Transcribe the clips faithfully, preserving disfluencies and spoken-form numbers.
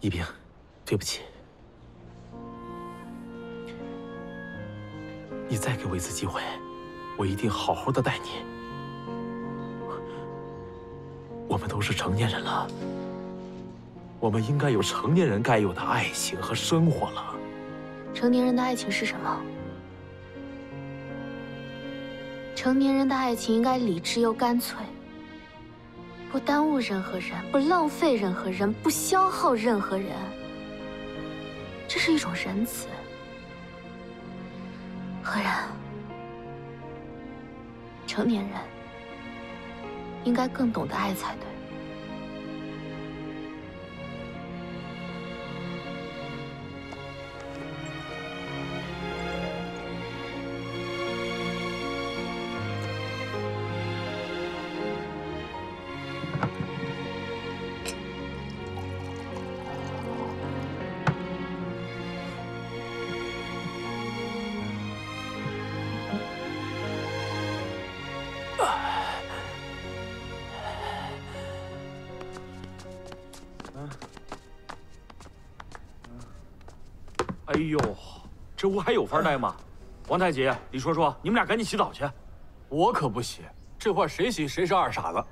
一冰，对不起，你再给我一次机会，我一定好好的待你。我们都是成年人了，我们应该有成年人该有的爱情和生活了。成年人的爱情是什么？成年人的爱情应该理智又干脆。 不耽误任何人，不浪费任何人，不消耗任何人，这是一种仁慈。何然，成年人应该更懂得爱才对。哎呦，这屋还有法待吗？王太极、李说说，你们俩赶紧洗澡去，我可不洗，这会儿谁洗谁是二傻子。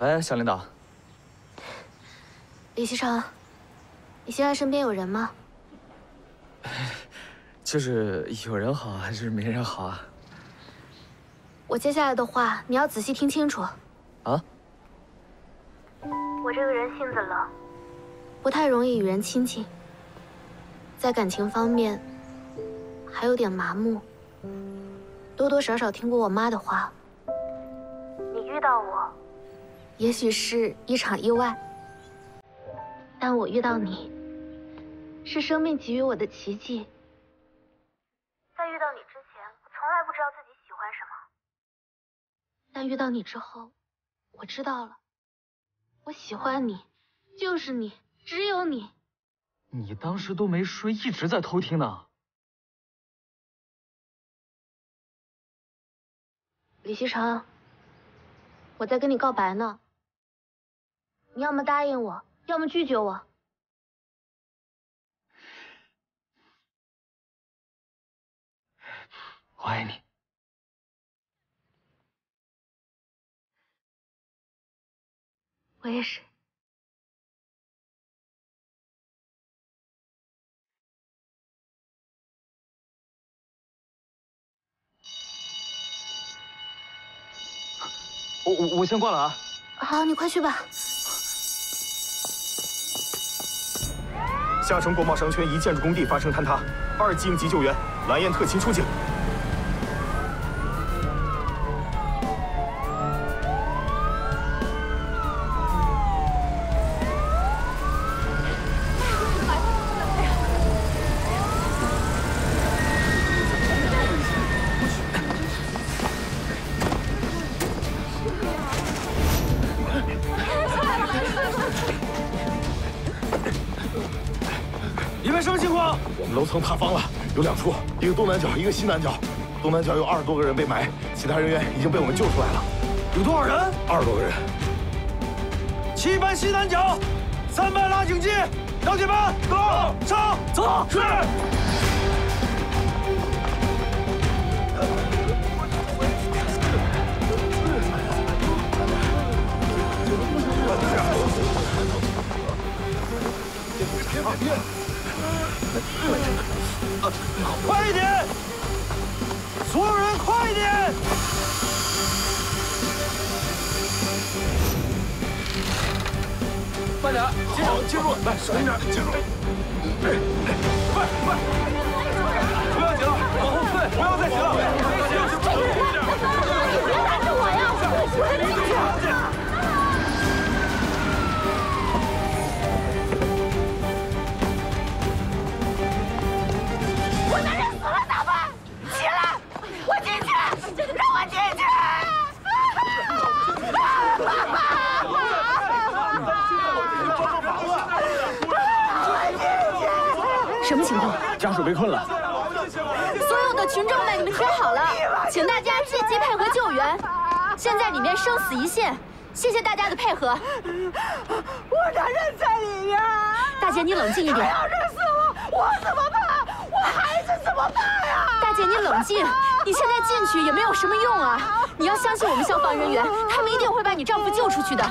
哎，小领导，李西城，你现在身边有人吗？就是有人好还是没人好啊？我接下来的话你要仔细听清楚。啊？我这个人性子冷，不太容易与人亲近，在感情方面还有点麻木，多多少少听过我妈的话。你遇到我。 也许是一场意外，但我遇到你，是生命给予我的奇迹。在遇到你之前，我从来不知道自己喜欢什么，但遇到你之后，我知道了，我喜欢你，就是你，只有你。你当时都没睡，一直在偷听呢。李西城，我在跟你告白呢。 你要么答应我，要么拒绝我。我爱你。我也是。我我我先挂了啊。好，你快去吧。 嘉诚国贸商圈一建筑工地发生坍塌，二机应急救援，蓝焰特勤出警。有两处，一个东南角，一个西南角。东南角有二十多个人被埋，其他人员已经被我们救出来了。有多少人？二十多个人。齐班西南角，三班拉警戒，张铁班，走，上，走，是。 快一点！所有人快一点！慢点，接住，接住，来，小心点，接住！快快快！不要停，往后退，不要再停了！快点，别拦着我呀！我我。 什么情况？家属被困了。所有的群众们，你们听好了，请大家借机配合救援。现在里面生死一线，谢谢大家的配合。我男人在里面。大姐，你冷静一点。要是死了，我怎么办？我孩子怎么办呀？大姐，你冷静。你现在进去也没有什么用啊！你要相信我们消防人员，他们一定会把你丈夫救出去的。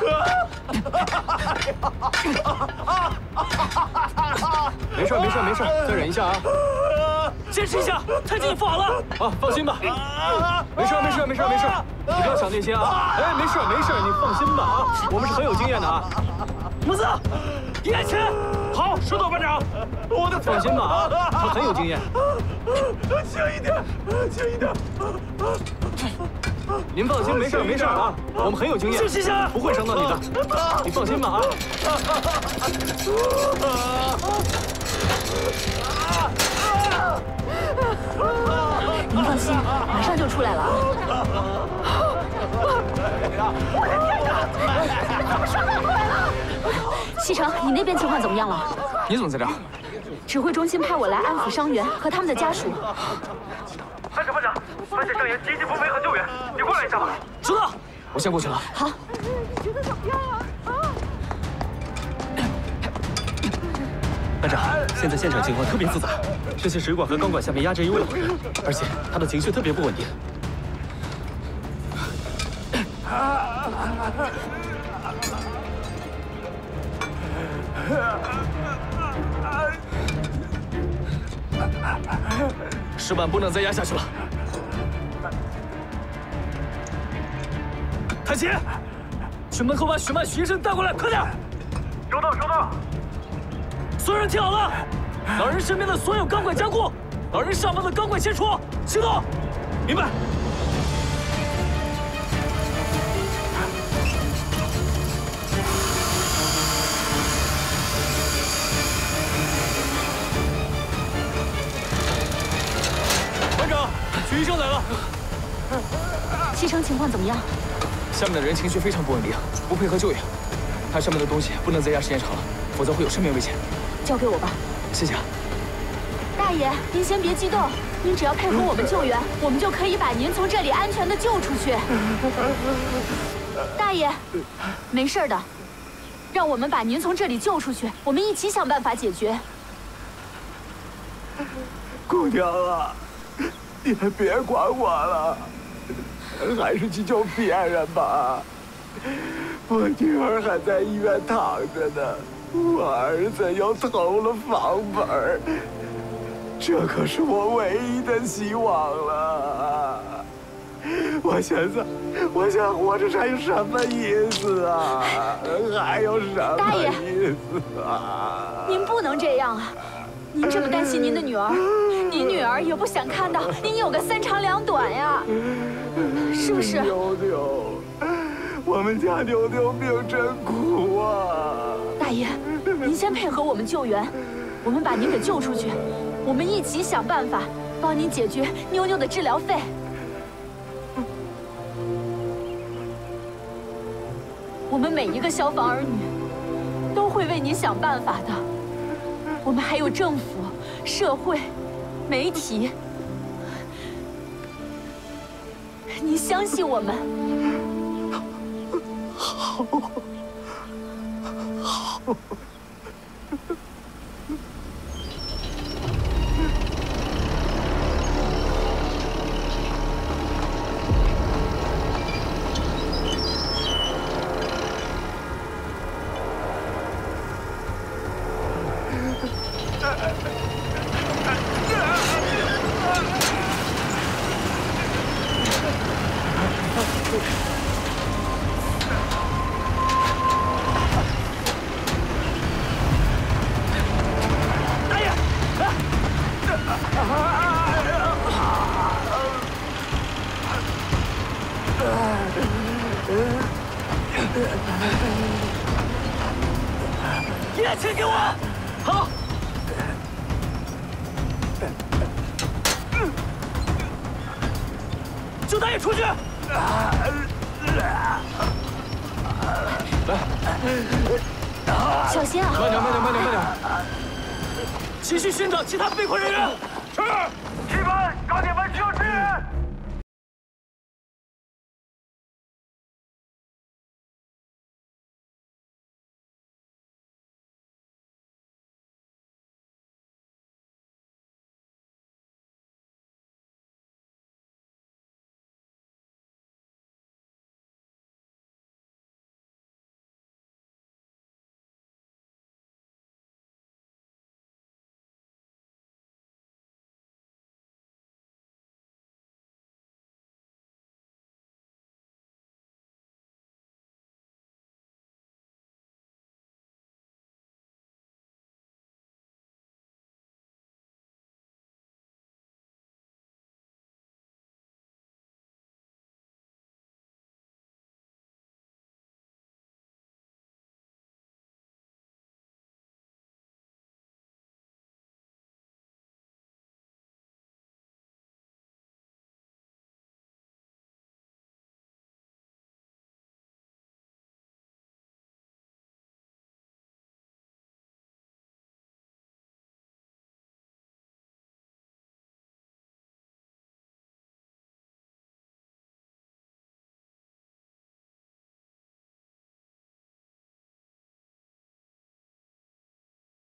没事没事没事，再忍一下啊！坚持一下，太极你扶好了啊！放心吧，没事没事没事没事，你不要想那些啊！哎，没事没事，你放心吧啊！我们是很有经验的啊！母子，也起！好，石头班长，我的放心吧啊，他很有经验。轻一点，轻一点。您放心，没事没事啊，我们很有经验，不会伤到你的，你放心吧啊！ 您放心，马上就出来了啊！我的天哪，怎么伤到我了？西城，你那边情况怎么样了？你怎么在这儿？指挥中心派我来安抚伤员和他们的家属。班长，班长，发现伤员积极不配合救援，你过来一下吧。知道，我先过去了。好。你觉得怎么样啊？ 班长，现在现场情况特别复杂，这些水管和钢管下面压着一位老人，而且他的情绪特别不稳定。石板不能再压下去了。太极，去门口把许曼、许医生带过来，快点！收到，收到。 所有人听好了，老人身边的所有钢管加固，老人上方的钢管切除，行动，明白。 班长，许医生来了。西城情况怎么样？下面的人情绪非常不稳定，不配合救援。他上面的东西不能再压时间长了，否则会有生命危险。 交给我吧，谢谢。大爷，您先别激动，您只要配合我们救援，我们就可以把您从这里安全的救出去。大爷，没事的，让我们把您从这里救出去，我们一起想办法解决。姑娘啊，你们别管我了，还是去救别人吧。我女儿还在医院躺着呢。 我儿子又投了房本，这可是我唯一的希望了。我现在，我想活着还有什么意思啊？还有什么意思啊？大爷，您不能这样啊！您这么担心您的女儿，您女儿也不想看到您有个三长两短呀，是不是？牛牛，我们家牛牛命真苦啊！ 大爷，您先配合我们救援，我们把您给救出去，我们一起想办法帮您解决妞妞的治疗费。我们每一个消防儿女都会为您想办法的，我们还有政府、社会媒体，你相信我们？好，好。 其他被困人员，是值班钢铁班需要支援。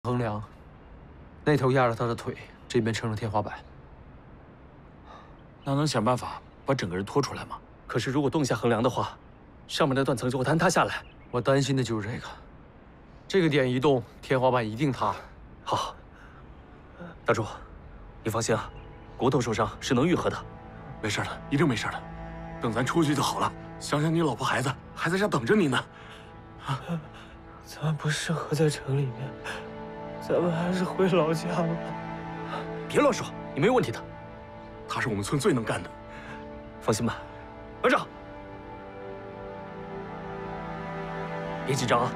横梁，那头压着他的腿，这边撑着天花板。那能想办法把整个人拖出来吗？可是如果动下横梁的话，上面那断层就会坍塌下来。我担心的就是这个，这个点一动，天花板一定塌。好，大柱，你放心啊，骨头受伤是能愈合的，没事的，一定没事的。等咱出去就好了。想想你老婆孩子还在家等着你呢。啊，咱不适合在城里面。 咱们还是回老家吧。别乱说，你没有问题的。他是我们村最能干的，放心吧。班长，别紧张啊。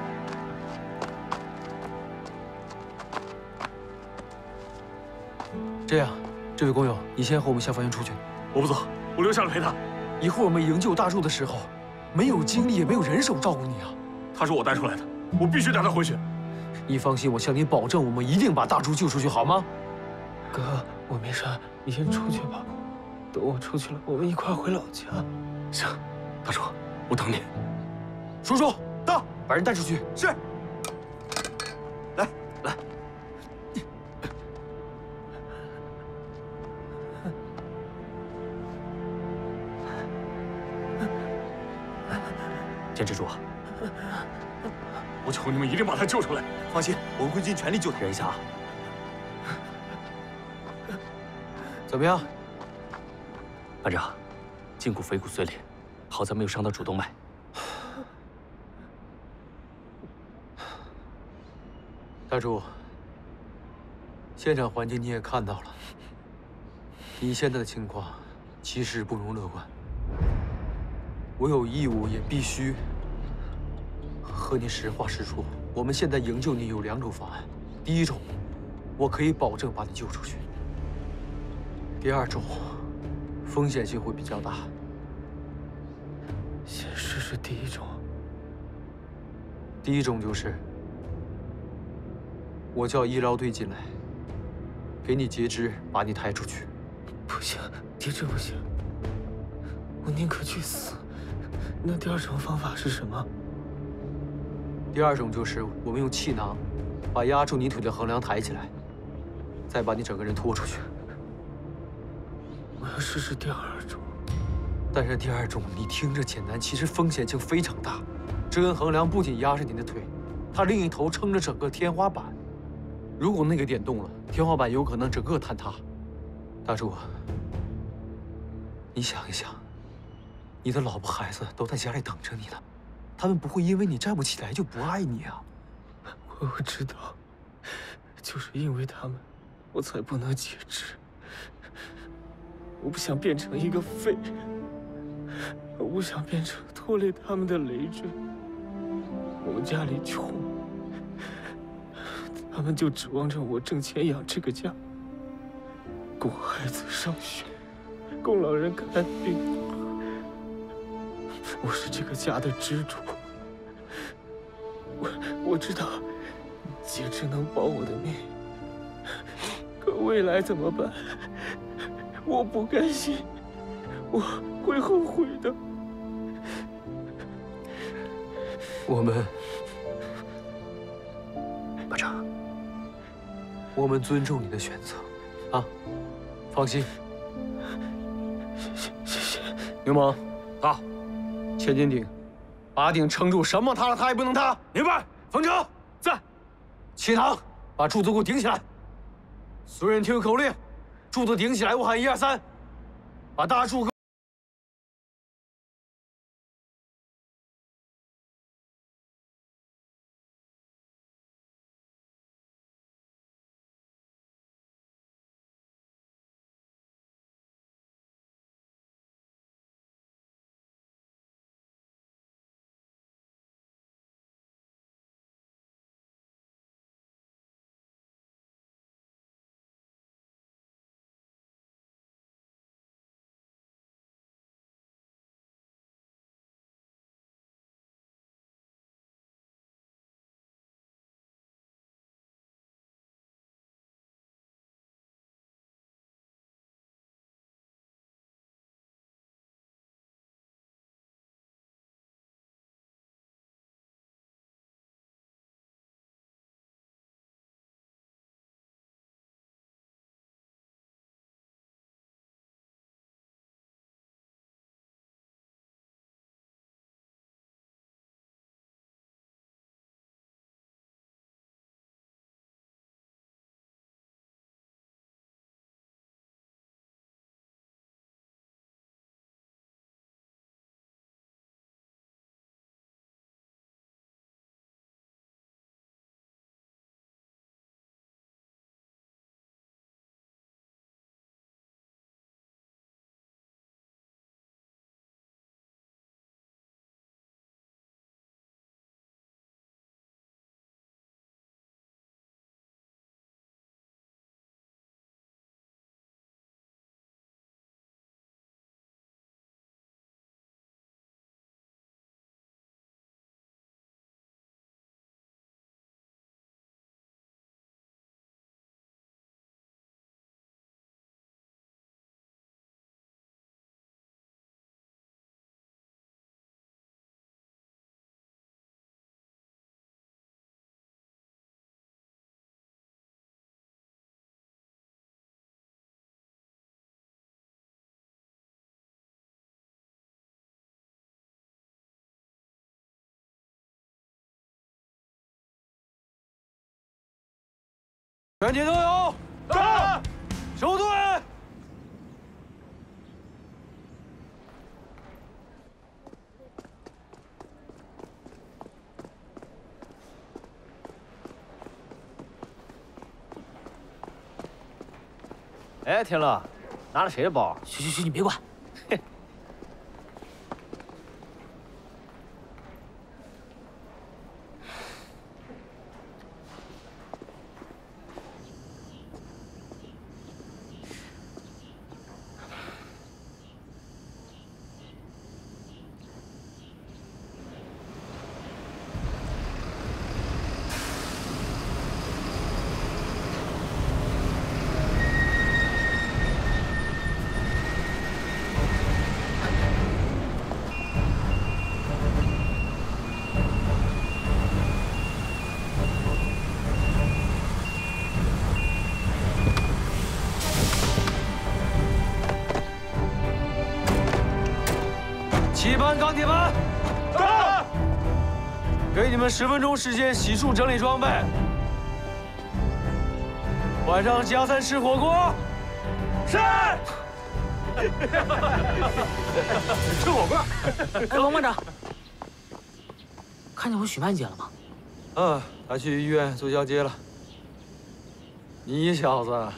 这样，这位工友，你先和我们消防员出去。我不走，我留下来陪他。以后我们营救大柱的时候，没有精力也没有人手照顾你啊。他是我带出来的，我必须带他回去。 你放心，我向你保证，我们一定把大柱救出去，好吗？哥，我没事，你先出去吧。等我出去了，我们一块回老家。行，大柱，我等你。叔叔，到，把人带出去。是。来来，坚持住啊！ 我求你们一定把他救出来！放心，我们会尽全力救他。忍一下啊！怎么样，班长？胫骨腓骨碎裂，好在没有伤到主动脉。大柱，现场环境你也看到了，你现在的情况其实不容乐观。我有义务，也必须。 和你实话实说，我们现在营救你有两种方案。第一种，我可以保证把你救出去；第二种，风险性会比较大。先试试第一种。第一种就是，我叫医疗队进来，给你截肢，把你抬出去。不行，截肢不行，我宁可去死。那第二种方法是什么？第二种就是我们用气囊，把压住你腿的横梁抬起来，再把你整个人拖出去。我要试试第二种。 但是第二种，你听着简单，其实风险性非常大。这根横梁不仅压着你的腿，它另一头撑着整个天花板。如果那个点动了，天花板有可能整个坍塌。大柱，你想一想，你的老婆孩子都在家里等着你呢，他们不会因为你站不起来就不爱你啊。我我知道，就是因为他们，我才不能截肢。我不想变成一个废人。 我不想变成拖累他们的累赘。我们家里穷，他们就指望着我挣钱养这个家，供孩子上学，供老人看病。我是这个家的支柱。我我知道，截肢能保我的命，可未来怎么办？我不甘心，我。 会后悔的。我们，巴掌，我们尊重你的选择，啊，放心。谢谢谢。柠檬，他，千斤顶，把顶撑住，什么塌了他也不能塌，明白？冯程在，齐唐，把柱子给我顶起来。所有人听口令，柱子顶起来，我喊一二三，把大柱。 全体都有，站，守队。哎，天乐，拿了谁的包？去去去，你别管。嘿。七班钢铁班，到！给你们十分钟时间洗漱整理装备，晚上加餐吃火锅。是。 吃火锅。哎，王班长，看见我许曼姐了吗？嗯，她去医院做交接了。你小子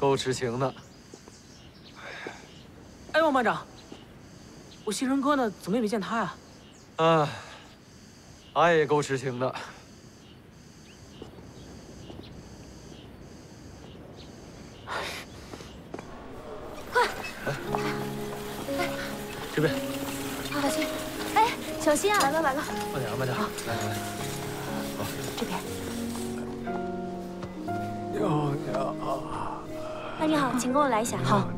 够痴情的。哎，王班长，我新人哥呢？怎么也没见他呀？啊，他也够痴情的。这边，小心！哎，小心啊！完了完了，慢点啊，慢点啊！来来来，好，这边。娘娘，那你好，请跟我来一下。好。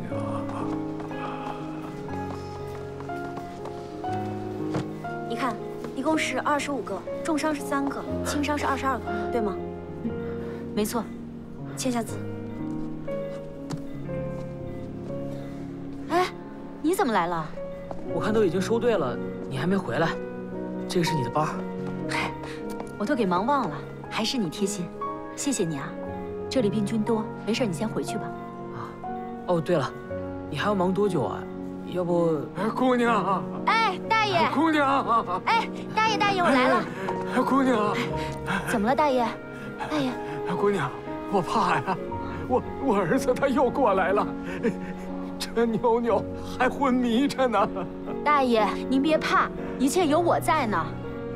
你看，一共是二十五个，重伤是三个，轻伤是二十二个，对吗？嗯，没错。签下字。哎，你怎么来了？ 我看都已经收队了，你还没回来。这个是你的包，我都给忙忘了，还是你贴心，谢谢你啊。这里病菌多，没事你先回去吧。啊，哦对了，你还要忙多久啊？要不，姑娘，哎，大爷，姑娘，哎，大爷，大爷，我来了。姑娘，怎么了，大爷？大爷，姑娘，我怕呀，我我儿子他又过来了。 这妞妞还昏迷着呢，大爷，您别怕，一切有我在呢，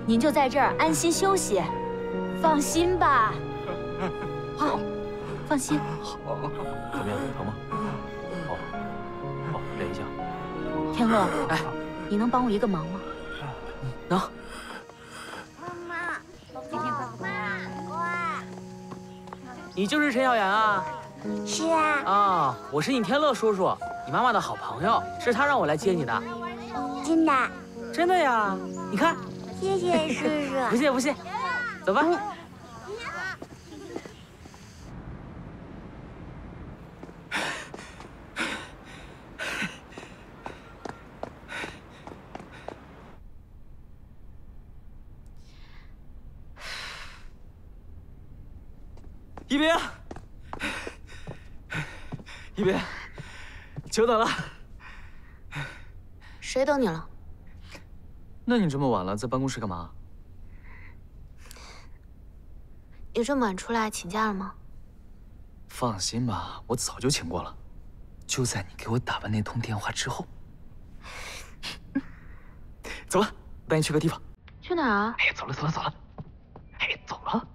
您就在这儿安心休息，放心吧。好，放心。好，怎么样，疼吗？好，好，忍一下。天乐，哎，你能帮我一个忙吗？能。妈妈，今天乖不乖？乖。你就是陈小妍啊？是啊。啊，我是你天乐叔叔。 你妈妈的好朋友是她让我来接你的，真的，真的呀！你看，谢谢叔叔，不谢不谢，走吧。一冰，一冰。 久等了，谁等你了？那你这么晚了，在办公室干嘛？你这么晚出来请假了吗？放心吧，我早就请过了，就在你给我打完那通电话之后。走了，我带你去个地方。去哪儿啊？哎呀，走了走了走了，哎，走了。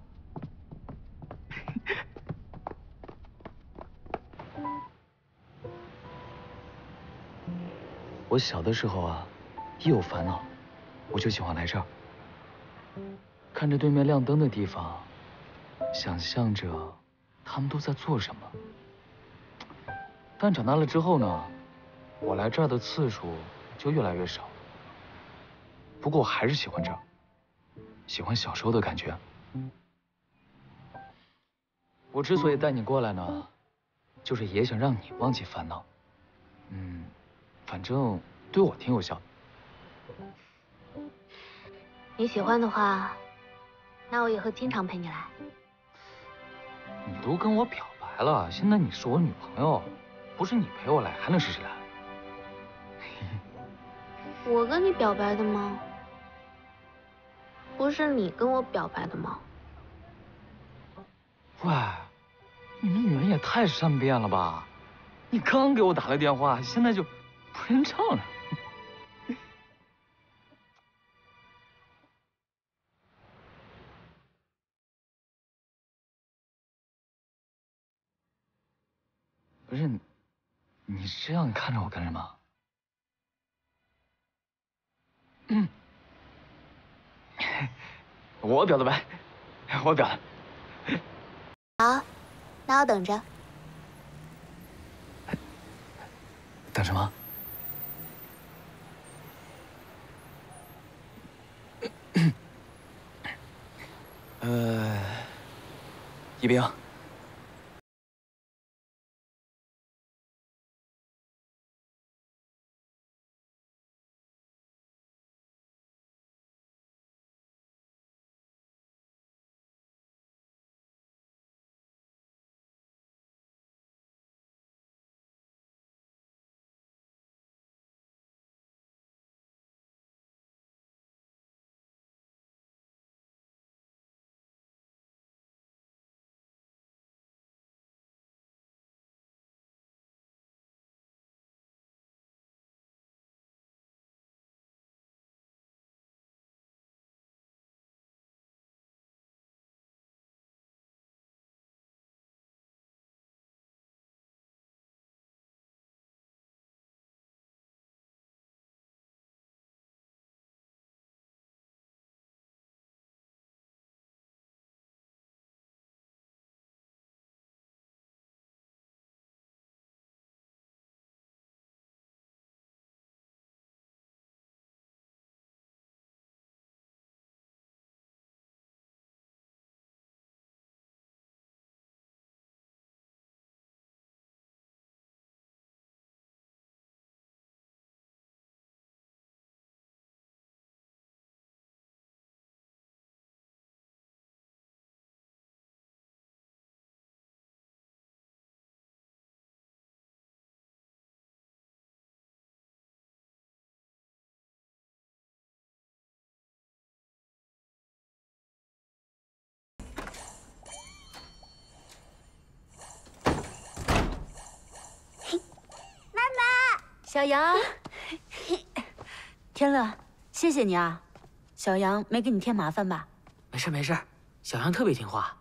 我小的时候啊，一有烦恼，我就喜欢来这儿，看着对面亮灯的地方，想象着他们都在做什么。但长大了之后呢，我来这儿的次数就越来越少。不过我还是喜欢这儿，喜欢小时候的感觉。我之所以带你过来呢，就是也想让你忘记烦恼。嗯。 反正对我挺有效。你喜欢的话，那我以后经常陪你来。你都跟我表白了，现在你是我女朋友，不是你陪我来，还能是谁来？我跟你表白的吗？不是你跟我表白的吗？喂，你们女人也太善变了吧！你刚给我打了电话，现在就。 不认账了。不是，你这样看着我干什么？嗯，我表的白，我表的。好，那我等着。等什么？ 呃，一冰，小杨，天乐，谢谢你啊！小杨没给你添麻烦吧？没事没事，小杨特别听话。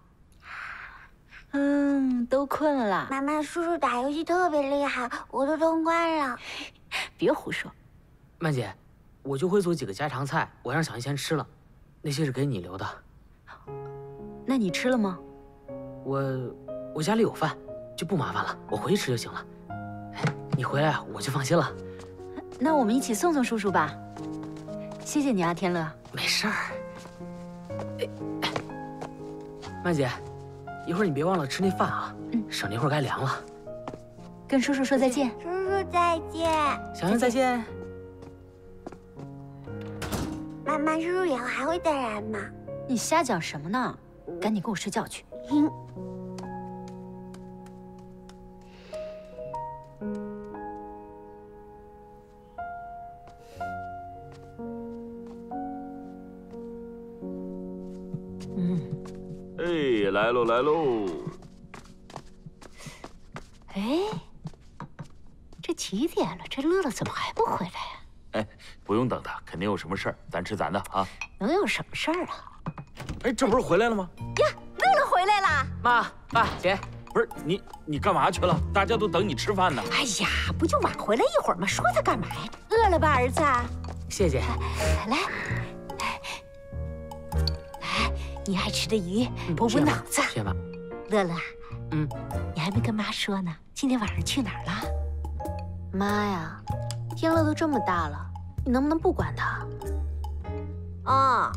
嗯，都困了啦。妈妈，叔叔打游戏特别厉害，我都通关了。别胡说。曼姐，我就会做几个家常菜，我让小杨先吃了，那些是给你留的。那你吃了吗？我我家里有饭，就不麻烦了，我回去吃就行了。 你回来我就放心了。那我们一起送送叔叔吧。谢谢你啊，天乐。没事儿。曼姐，一会儿你别忘了吃那饭啊，嗯，省得一会儿该凉了。跟叔叔说再见。叔叔再见。小杨再见。妈妈，叔叔以后还会再来吗？你瞎讲什么呢？赶紧跟我睡觉去。嗯。 来喽来喽！哎，这几点了？这乐乐怎么还不回来呀？哎，不用等他，肯定有什么事儿，咱吃咱的啊。能有什么事儿啊？哎，这不是回来了吗？呀，乐乐回来了！妈，爸，姐，不是你，你干嘛去了？大家都等你吃饭呢。哎呀，不就晚回来一会儿吗？说他干嘛呀？饿了吧，儿子？谢谢。来。 你爱吃的鱼，补补脑子。谢妈。乐乐，嗯，你还没跟妈说呢，今天晚上去哪儿了？妈呀，天乐都这么大了，你能不能不管他？哦，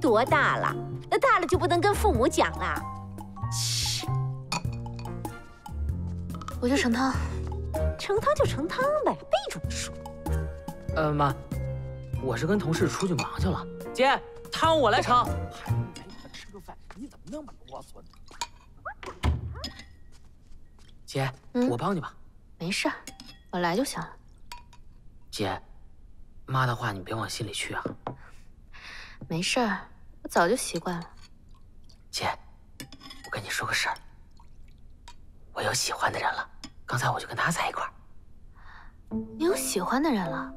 多大了？那大了就不能跟父母讲了。切！我就盛汤，盛汤就盛汤呗，背着你说。呃，妈，我是跟同事出去忙去了。姐，汤我来盛。 你怎么那么啰嗦呢？姐，嗯、我帮你吧。没事，我来就行了。姐，妈的话你别往心里去啊。没事，我早就习惯了。姐，我跟你说个事儿，我有喜欢的人了。刚才我就跟他在一块儿。你有喜欢的人了？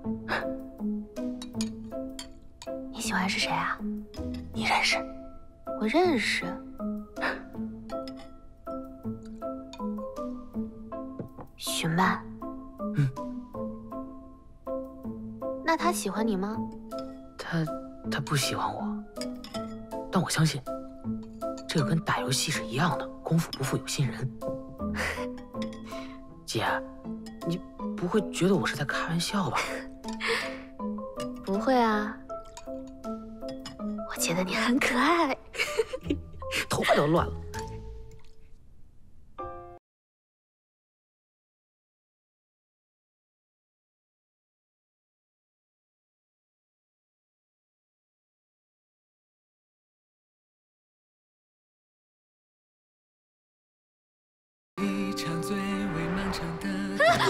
你喜欢是谁啊？你认识？ 我认识，许曼。嗯，那他喜欢你吗？他他不喜欢我，但我相信，这个跟打游戏是一样的，功夫不负有心人。姐，你不会觉得我是在开玩笑吧？不会啊。 我觉得你很可爱，头发都乱了。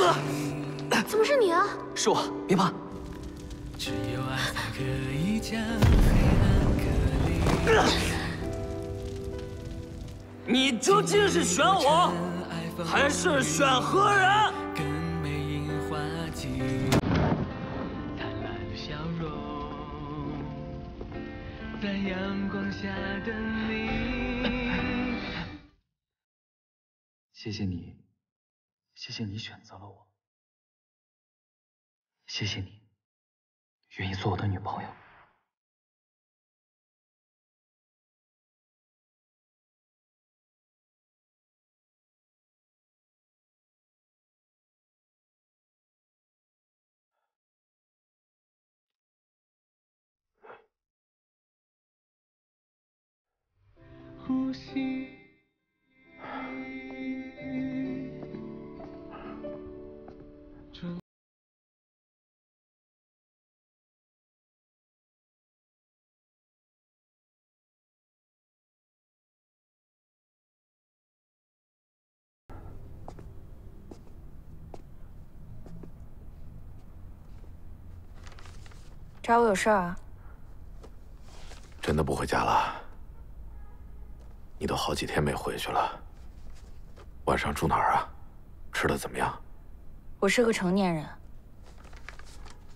啊！怎么是你啊？是我，别怕。只有爱才可以将黑暗 你究竟是选我，还是选何人？谢谢你，谢谢你选择了我，谢谢你愿意做我的女朋友。 呼吸。找我有事儿啊？真的不回家了？ 你都好几天没回去了，晚上住哪儿啊？吃的怎么样？我是个成年人，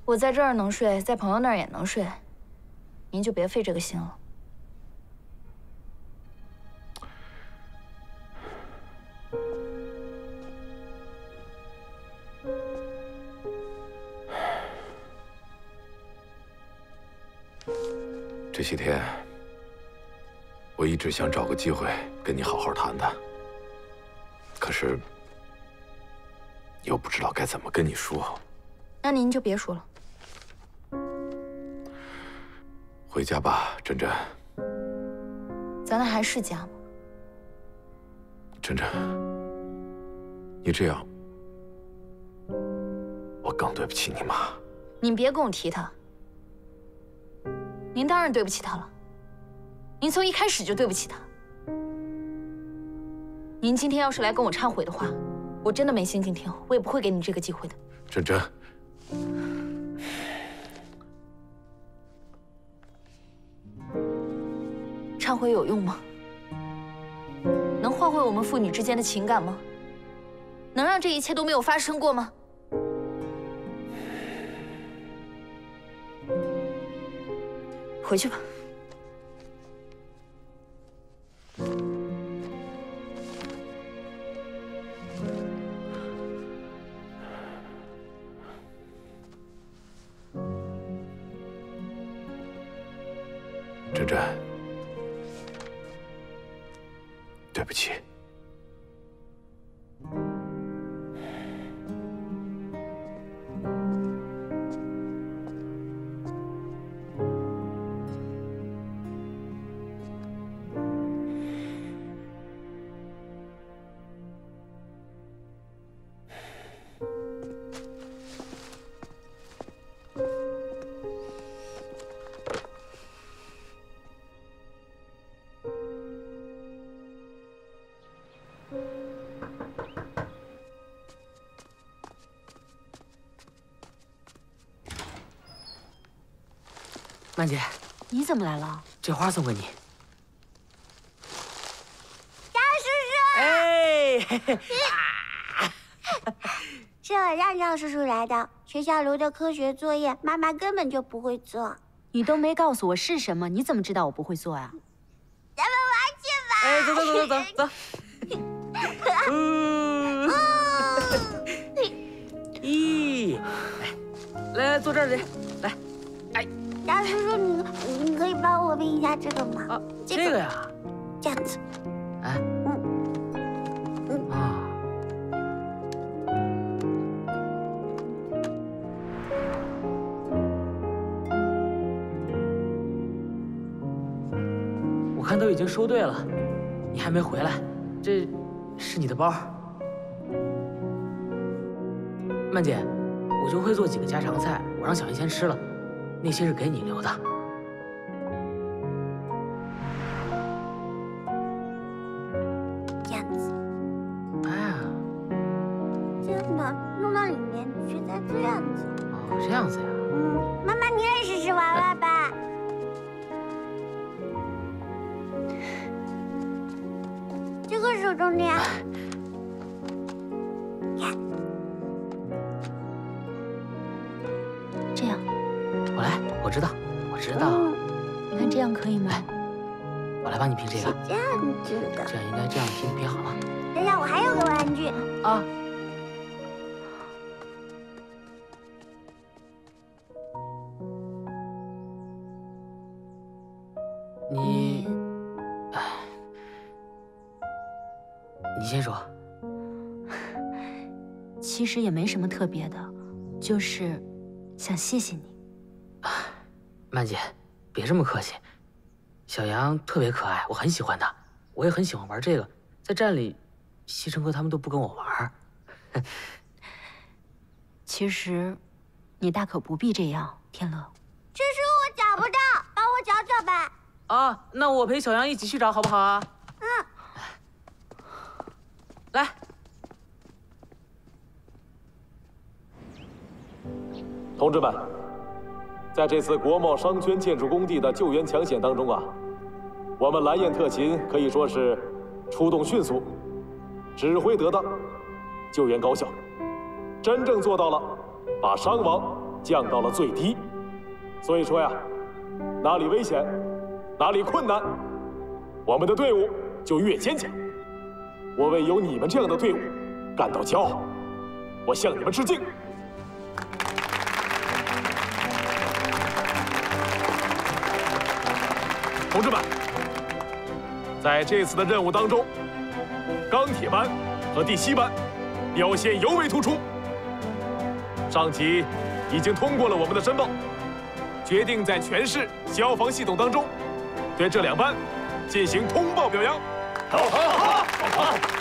我在这儿能睡，在朋友那儿也能睡，您就别费这个心了。这些天，我一直想找个机会跟你好好谈谈，可是又不知道该怎么跟你说。那您就别说了。 回家吧，珍珍。咱那还是家吗？珍珍，你这样，我更对不起你妈。您别跟我提她。您当然对不起她了，您从一开始就对不起她。您今天要是来跟我忏悔的话，我真的没心情听，我也不会给你这个机会的。珍珍。 忏悔有用吗？能换回我们父女之间的情感吗？能让这一切都没有发生过吗？回去吧。珍珍。 对不起，曼姐，你怎么来了？这花送给你。张叔叔，哎，是我让张叔叔来的。学校留的科学作业，妈妈根本就不会做。你都没告诉我是什么，你怎么知道我不会做呀？咱们玩去吧。哎，走走走走走。咦，来来坐这里，来，哎。 大叔叔，你你可以帮我拎一下这个吗？啊，这个呀，这样子。哎，嗯嗯啊。我看都已经收队了，你还没回来，这是你的包。曼姐，我就会做几个家常菜，我让小姨先吃了。 那些是给你留的。这样子。哎呀。真的，弄到里面去再这样子。哦，这样子呀。嗯，妈妈，你也试试娃娃吧。这个手重点。 我知道，我知道。嗯、你看这样可以吗？我来帮你拼这个。这样子的。这样应该这样拼，拼好了。等等，我还有个玩具啊。你，你先说。其实也没什么特别的，就是想谢谢你。啊。 曼姐，别这么客气。小杨特别可爱，我很喜欢他，我也很喜欢玩这个。在站里，西城哥他们都不跟我玩。其实，你大可不必这样，天乐。这是我找不到，啊、帮我找找吧。啊，那我陪小杨一起去找，好不好啊？嗯。来。 同志们。 在这次国贸商圈建筑工地的救援抢险当中啊，我们蓝焰特勤可以说是出动迅速，指挥得当，救援高效，真正做到了把伤亡降到了最低。所以说呀，哪里危险，哪里困难，我们的队伍就越坚强。我为有你们这样的队伍感到骄傲，我向你们致敬。 同志们，在这次的任务当中，钢铁班和第七班表现尤为突出。上级已经通过了我们的申报，决定在全市消防系统当中对这两班进行通报表扬。好，好，好，好。